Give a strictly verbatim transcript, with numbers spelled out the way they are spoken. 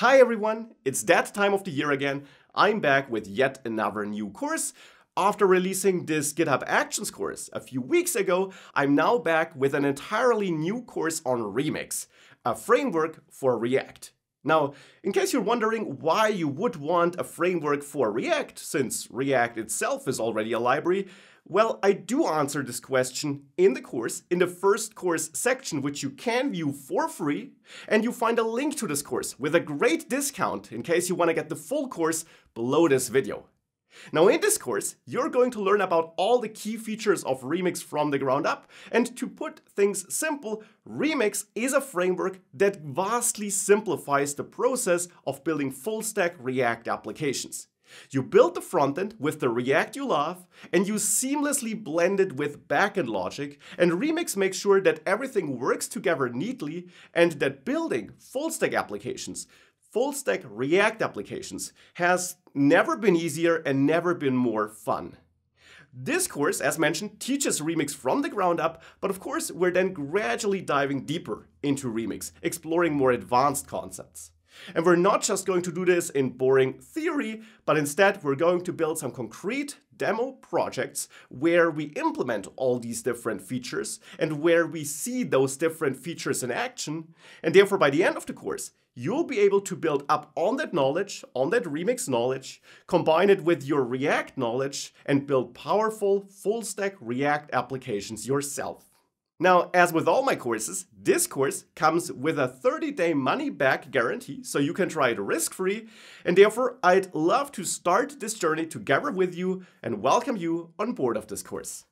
Hi everyone, it's that time of the year again. I'm back with yet another new course. After releasing this GitHub Actions course a few weeks ago, I'm now back with an entirely new course on Remix, a framework for React. Now, in case you're wondering why you would want a framework for React, since React itself is already a library, well, I do answer this question in the course, in the first course section, which you can view for free, and you find a link to this course with a great discount in case you want to get the full course below this video. Now, in this course, you're going to learn about all the key features of Remix from the ground up. And to put things simple, Remix is a framework that vastly simplifies the process of building full-stack React applications. You build the frontend with the React you love, and you seamlessly blend it with backend logic, and Remix makes sure that everything works together neatly and that building full-stack applications Full-stack React applications has never been easier and never been more fun. This course, as mentioned, teaches Remix from the ground up, but of course we're then gradually diving deeper into Remix, exploring more advanced concepts. And we're not just going to do this in boring theory, but instead we're going to build some concrete demo projects where we implement all these different features and where we see those different features in action. And therefore, by the end of the course, you'll be able to build up on that knowledge, on that Remix knowledge, combine it with your React knowledge, and build powerful full-stack React applications yourself. Now, as with all my courses, this course comes with a thirty day money-back guarantee, so you can try it risk-free, and therefore I'd love to start this journey together with you and welcome you on board of this course.